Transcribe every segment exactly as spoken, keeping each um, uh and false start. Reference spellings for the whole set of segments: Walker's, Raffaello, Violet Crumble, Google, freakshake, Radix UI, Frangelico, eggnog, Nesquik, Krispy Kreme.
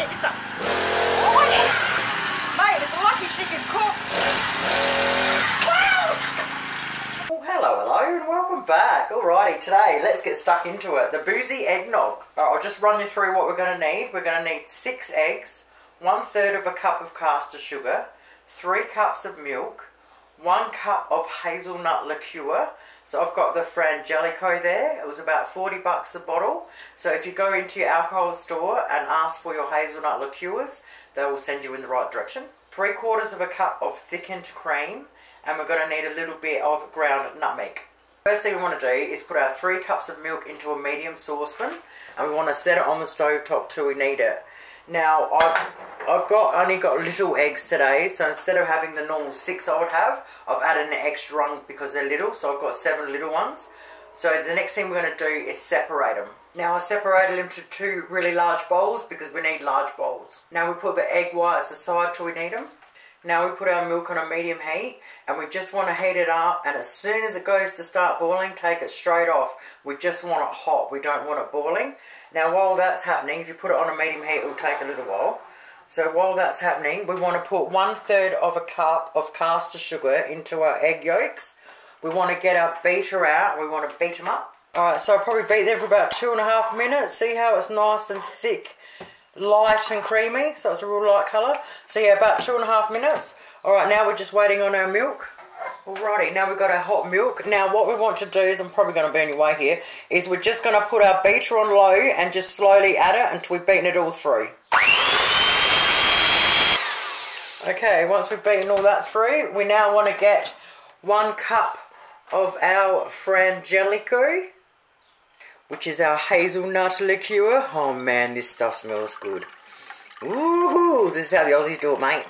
get you some. Oh, yeah. Mate, it's lucky she can cook. Wow! Well, hello, hello, and welcome back. Alrighty, today, let's get stuck into it. The boozy eggnog. Alright, I'll just run you through what we're going to need. We're going to need six eggs, one third of a cup of caster sugar, three cups of milk, one cup of hazelnut liqueur. So I've got the Frangelico there. It was about forty bucks a bottle. So if you go into your alcohol store and ask for your hazelnut liqueurs, they will send you in the right direction. Three quarters of a cup of thickened cream, and we're going to need a little bit of ground nutmeg. First thing we want to do is put our three cups of milk into a medium saucepan, and we want to set it on the stove top till we need it. Now, I've, I've got only got little eggs today, so instead of having the normal six I would have, I've added an extra one because they're little, so I've got seven little ones. So the next thing we're going to do is separate them. Now, I separated them to two really large bowls because we need large bowls. Now, we put the egg whites aside till we need them. Now, we put our milk on a medium heat, and we just want to heat it up, and as soon as it goes to start boiling, take it straight off. We just want it hot. We don't want it boiling. Now, while that's happening, if you put it on a medium heat, it'll take a little while. So while that's happening, we want to put one third of a cup of caster sugar into our egg yolks. We want to get our beater out, and we want to beat them up. Alright, so I'll probably beat them for about two and a half minutes. See how it's nice and thick, light and creamy. So it's a real light colour. So yeah, about two and a half minutes. Alright, now we're just waiting on our milk. Alrighty, now we've got our hot milk. Now what we want to do is, I'm probably going to burn your way here, is we're just going to put our beater on low and just slowly add it until we've beaten it all through. Okay, once we've beaten all that through, we now want to get one cup of our Frangelico, which is our hazelnut liqueur. Oh man, this stuff smells good. Ooh, this is how the Aussies do it, mate.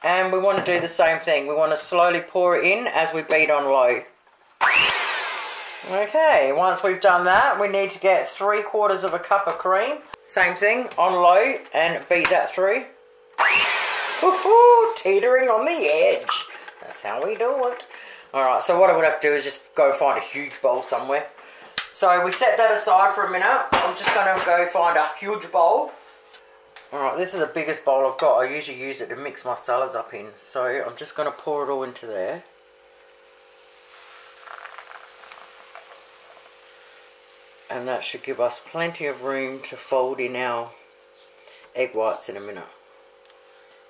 And we want to do the same thing. We want to slowly pour it in as we beat on low. Okay, once we've done that, we need to get three quarters of a cup of cream. Same thing, on low, and beat that through. Woohoo, teetering on the edge. That's how we do it. Alright, so what I would have to do is just go find a huge bowl somewhere. So we set that aside for a minute. I'm just going to go find a huge bowl. Alright, this is the biggest bowl I've got. I usually use it to mix my salads up in. So I'm just going to pour it all into there. And that should give us plenty of room to fold in our egg whites in a minute.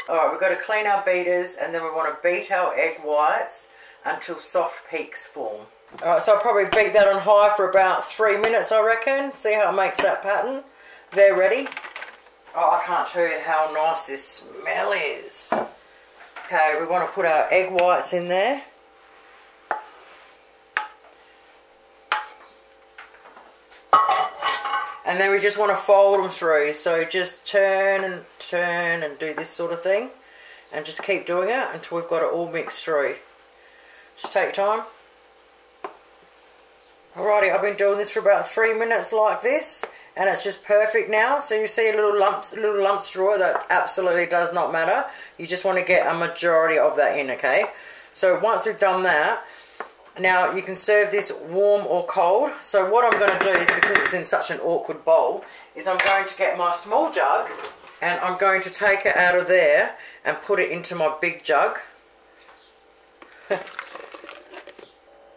Alright, we've got to clean our beaters, and then we want to beat our egg whites until soft peaks form. Alright, so I'll probably beat that on high for about three minutes, I reckon. See how it makes that pattern. They're ready. Oh, I can't tell you how nice this smell is. Okay, we want to put our egg whites in there. And then we just want to fold them through. So just turn and turn and do this sort of thing. And just keep doing it until we've got it all mixed through. Just take your time. Alrighty, I've been doing this for about three minutes like this. And it's just perfect now. So you see a little lump, little lump straw. That absolutely does not matter. You just want to get a majority of that in, okay? So once we've done that, now you can serve this warm or cold. So what I'm going to do is, because it's in such an awkward bowl, is I'm going to get my small jug, and I'm going to take it out of there and put it into my big jug.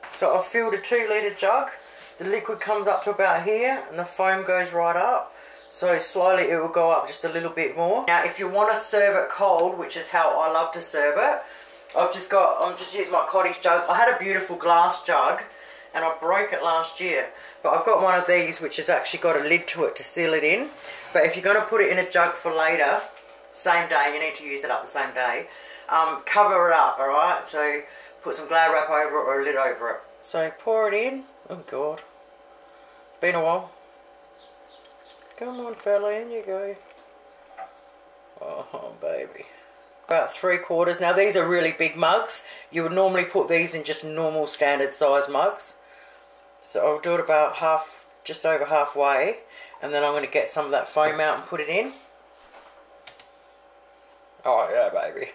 So I've filled a two litre jug. The liquid comes up to about here, and the foam goes right up. So slowly it will go up just a little bit more. Now, if you want to serve it cold, which is how I love to serve it, I've just got, I'm just using my cottage jug. I had a beautiful glass jug, and I broke it last year. But I've got one of these, which has actually got a lid to it to seal it in. But if you're going to put it in a jug for later, same day, you need to use it up the same day, um, cover it up, all right? So put some glad wrap over it or a lid over it. So pour it in. Oh, God. Been a while. Come on, fella, in you go. Oh, baby. About three quarters. Now, these are really big mugs. You would normally put these in just normal standard size mugs. So I'll do it about half, just over halfway. And then I'm going to get some of that foam out and put it in. Oh, yeah, baby.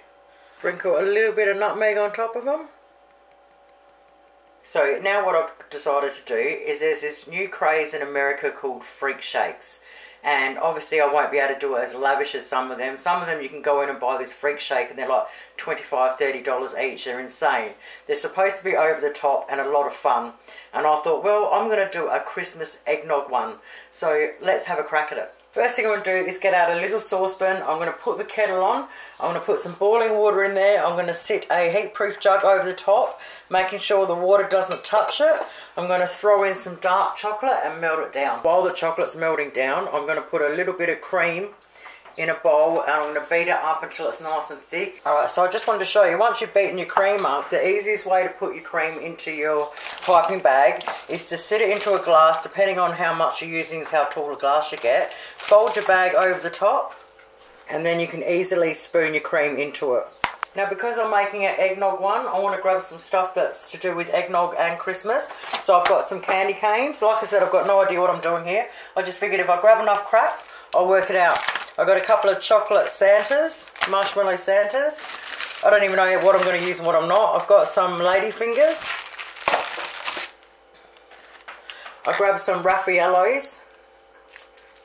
Sprinkle a little bit of nutmeg on top of them. So now what I've decided to do is there's this new craze in America called freak shakes. And obviously I won't be able to do it as lavish as some of them. Some of them you can go in and buy this freak shake and they're like twenty-five, thirty dollars each. They're insane. They're supposed to be over the top and a lot of fun. And I thought, well, I'm going to do a Christmas eggnog one. So let's have a crack at it. First thing I'm going to do is get out a little saucepan. I'm going to put the kettle on. I'm going to put some boiling water in there. I'm going to sit a heat-proof jug over the top, making sure the water doesn't touch it. I'm going to throw in some dark chocolate and melt it down. While the chocolate's melting down, I'm going to put a little bit of cream in a bowl and I'm going to beat it up until it's nice and thick. Alright, so I just wanted to show you, once you've beaten your cream up, the easiest way to put your cream into your piping bag is to sit it into a glass. Depending on how much you're using is how tall a glass you get. Fold your bag over the top and then you can easily spoon your cream into it. Now, because I'm making an eggnog one, I want to grab some stuff that's to do with eggnog and Christmas. So I've got some candy canes. Like I said, I've got no idea what I'm doing here. I just figured if I grab enough crap, I'll work it out. I've got a couple of chocolate Santas, marshmallow Santas. I don't even know what I'm going to use and what I'm not. I've got some ladyfingers. I grabbed some Raffaellos.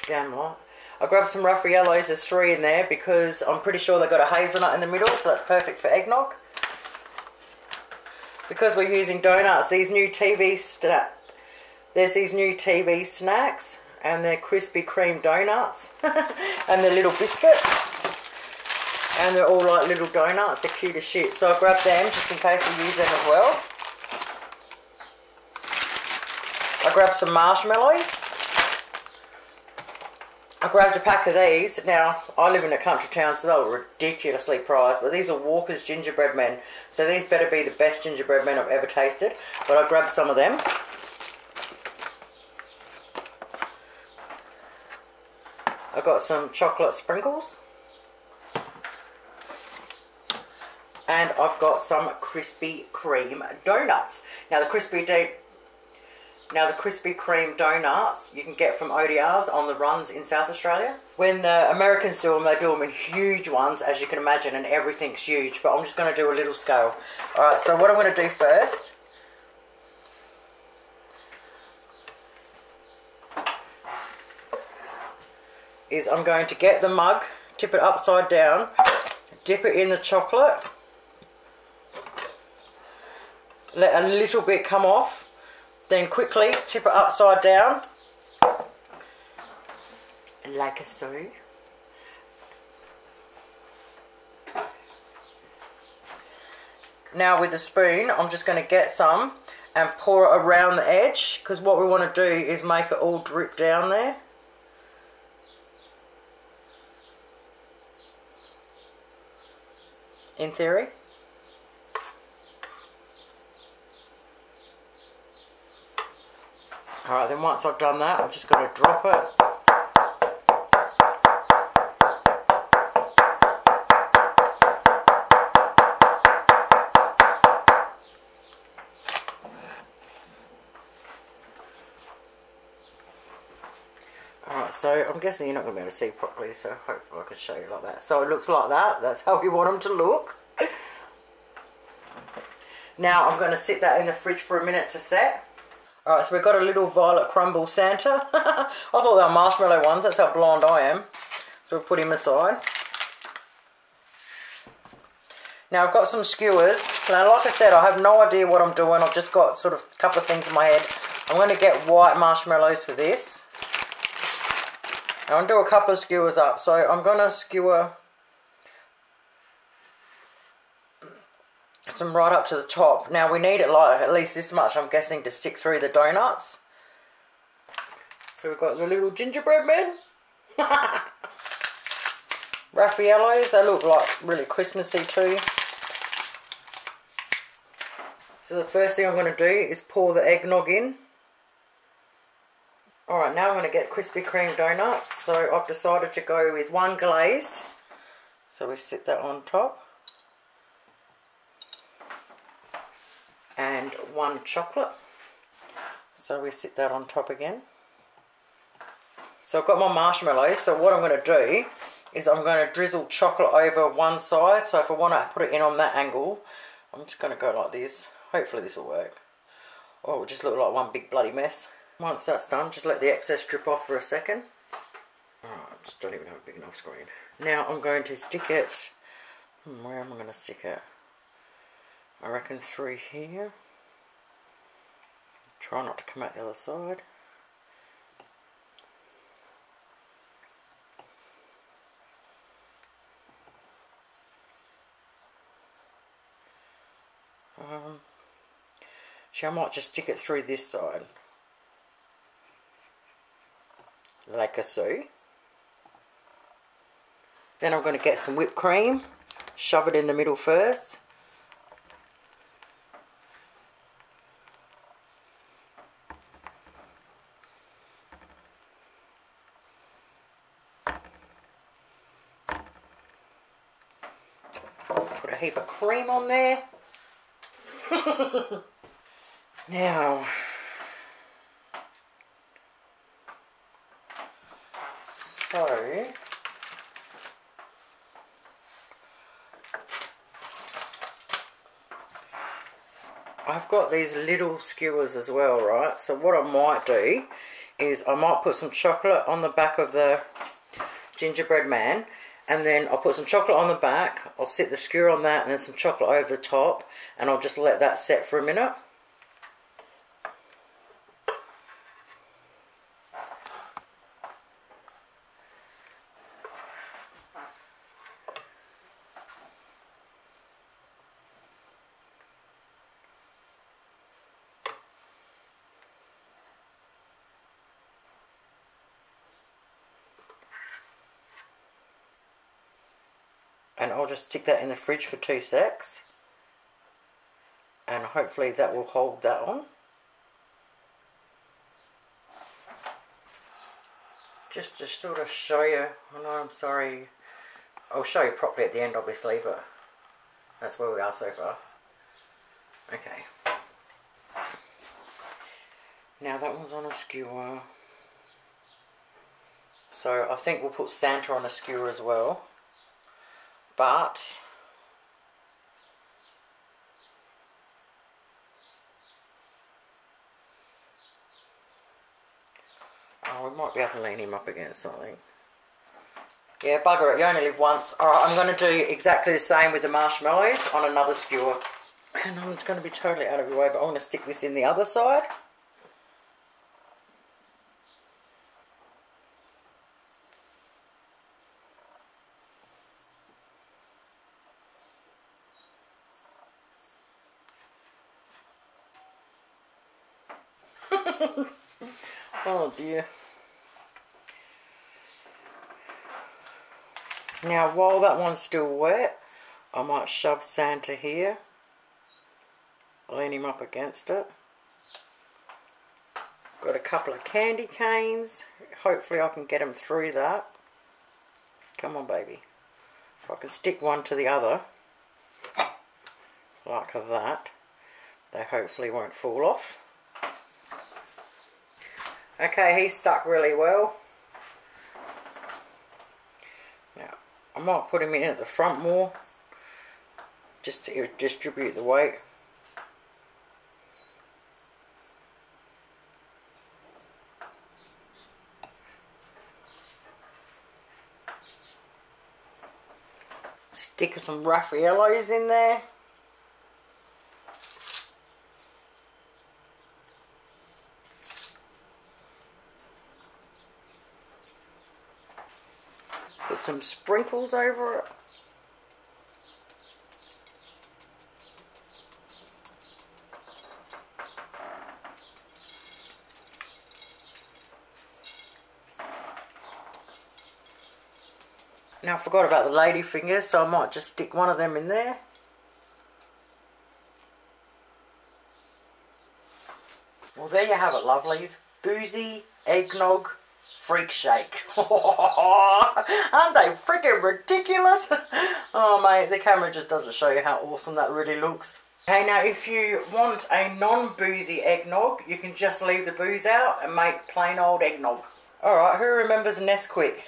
Damn right. I grabbed some Raffaellos, there's three in there because I'm pretty sure they've got a hazelnut in the middle, so that's perfect for eggnog. Because we're using donuts, these new T V snack. There's these new T V snacks. And they're Krispy Kreme donuts and they're little biscuits and they're all like little donuts, they're cute as shit, so I grabbed them just in case we use them as well. I grabbed some marshmallows. I grabbed a pack of these. Now, I live in a country town, so they were ridiculously priced, but these are Walker's gingerbread men, so these better be the best gingerbread men I've ever tasted, but I grabbed some of them. I've got some chocolate sprinkles and I've got some Krispy Kreme donuts. Now the Krispy De now the Krispy Kreme donuts you can get from O D Rs on the runs in South Australia. When the Americans do them, they do them in huge ones, as you can imagine, and everything's huge, but I'm just going to do a little scale. Alright, so what I'm going to do first, is I'm going to get the mug, tip it upside down, dip it in the chocolate, let a little bit come off, then quickly tip it upside down, like so, now with a spoon I'm just going to get some and pour it around the edge, because what we want to do is make it all drip down there. In theory. Alright, then once I've done that, I'm just going to drop it. Alright, so I'm guessing you're not going to be able to see properly, so hopefully I can show you like that. So it looks like that. That's how we want them to look. Now I'm going to sit that in the fridge for a minute to set. Alright, so we've got a little Violet Crumble Santa. I thought they were marshmallow ones, that's how blind I am. So we'll put him aside. Now I've got some skewers. Now like I said, I have no idea what I'm doing. I've just got sort of a couple of things in my head. I'm going to get white marshmallows for this. Now I'm going to do a couple of skewers up. So I'm going to skewer some right up to the top. Now we need it like at least this much, I'm guessing, to stick through the donuts. So we've got the little gingerbread men. Raffaellos, they look like really Christmassy too. So the first thing I'm going to do is pour the eggnog in. Alright, now I'm going to get Krispy Kreme donuts. So I've decided to go with one glazed. So we sit that on top. And one chocolate, so we sit that on top again. So I've got my marshmallows, so what I'm going to do is I'm going to drizzle chocolate over one side. So if I want to put it in on that angle, I'm just going to go like this. Hopefully this will work. or it will just look like one big bloody mess. Once that's done, just let the excess drip off for a second. Oh, I just don't even have a big enough screen. Now I'm going to stick it, hmm, where am I going to stick it? I reckon through here. Try not to come out the other side. Um, see, I might just stick it through this side, like so. Then I'm going to get some whipped cream, shove it in the middle first. Put a heap of cream on there. Now, so I've got these little skewers as well, right? So what I might do is I might put some chocolate on the back of the gingerbread man, and then I'll put some chocolate on the back, I'll sit the skewer on that, and then some chocolate over the top, and I'll just let that set for a minute. And I'll just stick that in the fridge for two secs. And hopefully that will hold that on. Just to sort of show you, oh no, I'm sorry. I'll show you properly at the end obviously, but that's where we are so far. Okay. Now that one's on a skewer. So I think we'll put Santa on a skewer as well. But oh, we might be able to lean him up against something. Yeah, bugger it, you only live once. Alright, I'm going to do exactly the same with the marshmallows on another skewer. And I'm going to be totally out of your way, but I'm going to stick this in the other side. Oh dear. Now while that one's still wet, I might shove Santa here, lean him up against it. Got a couple of candy canes, hopefully I can get him through that. Come on baby, if I can stick one to the other like that, they hopefully won't fall off. Okay, he's stuck really well. Now, I might put him in at the front more, just to distribute the weight. Stick some Raffaellos in there. Put some sprinkles over it. Now I forgot about the lady fingers, so I might just stick one of them in there. Well, there you have it, lovelies. Boozy eggnog freak shake. Aren't they freaking ridiculous? Oh mate, the camera just doesn't show you how awesome that really looks. Okay, now if you want a non-boozy eggnog, you can just leave the booze out and make plain old eggnog. Alright, who remembers Nesquik?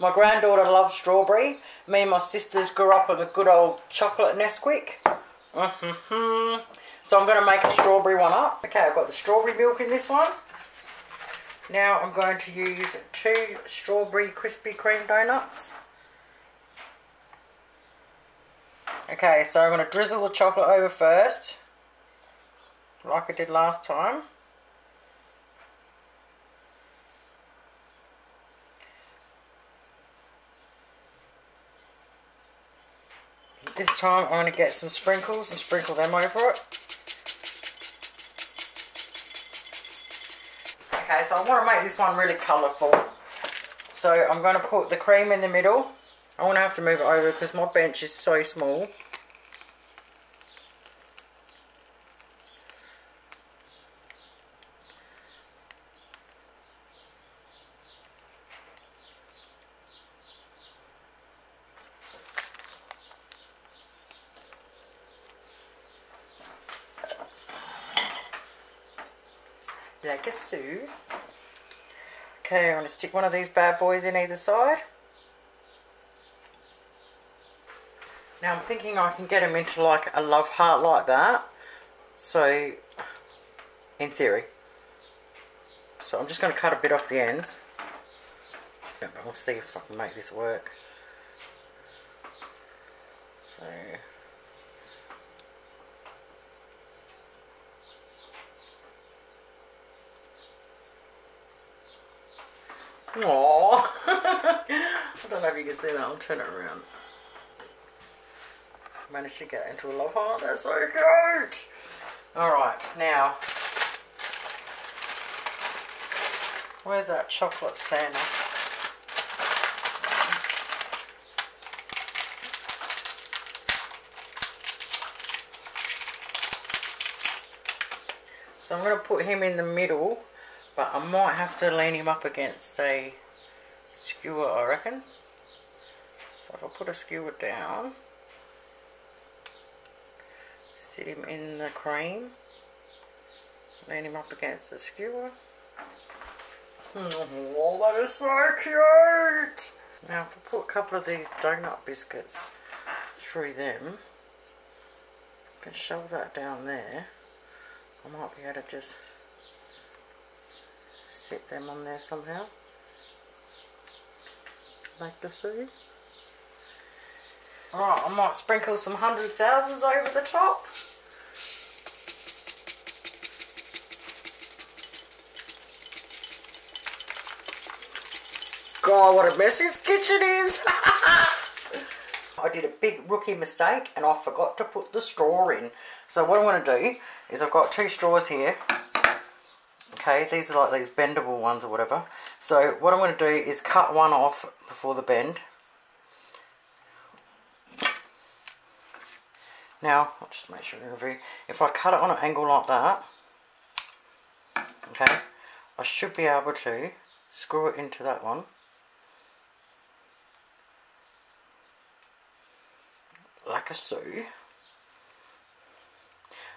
My granddaughter loves strawberry. Me and my sisters grew up on the good old chocolate Nesquik. Mm-hmm. So I'm going to make a strawberry one up. Okay, I've got the strawberry milk in this one. Now I'm going to use two strawberry Krispy Kreme donuts. Okay, so I'm going to drizzle the chocolate over first, like I did last time. This time I'm going to get some sprinkles and sprinkle them over it. Okay, so I want to make this one really colourful. So I'm going to put the cream in the middle. I'm going to have to move it over because my bench is so small. Like a stew. Okay, I'm going to stick one of these bad boys in either side. Now I'm thinking I can get them into like a love heart like that. So, in theory. So I'm just going to cut a bit off the ends. We'll see if I can make this work. So... Aww. I don't know if you can see that. I'll turn it around. Managed to get into a love heart. That's so cute. Alright, now. Where's that chocolate Santa? So I'm going to put him in the middle. But I might have to lean him up against a skewer, I reckon. So if I put a skewer down, sit him in the cream, lean him up against the skewer. Oh, that is so cute! Now if I put a couple of these donut biscuits through them, I can shove that down there. I might be able to just sit them on there somehow, like this. Alright, I might sprinkle some hundred thousands over the top. God, what a mess this kitchen is! I did a big rookie mistake and I forgot to put the straw in. So what I'm going to do is I've got two straws here. Okay, these are like these bendable ones or whatever. So what I'm going to do is cut one off before the bend. Now, I'll just make sure in review. If I cut it on an angle like that, okay, I should be able to screw it into that one. Like a sou.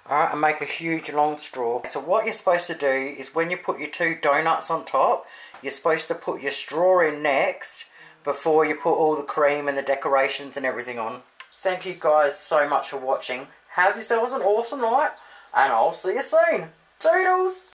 Alright, and make a huge long straw. So what you're supposed to do is when you put your two donuts on top, you're supposed to put your straw in next before you put all the cream and the decorations and everything on. Thank you guys so much for watching. Have yourselves an awesome night and I'll see you soon. Toodles!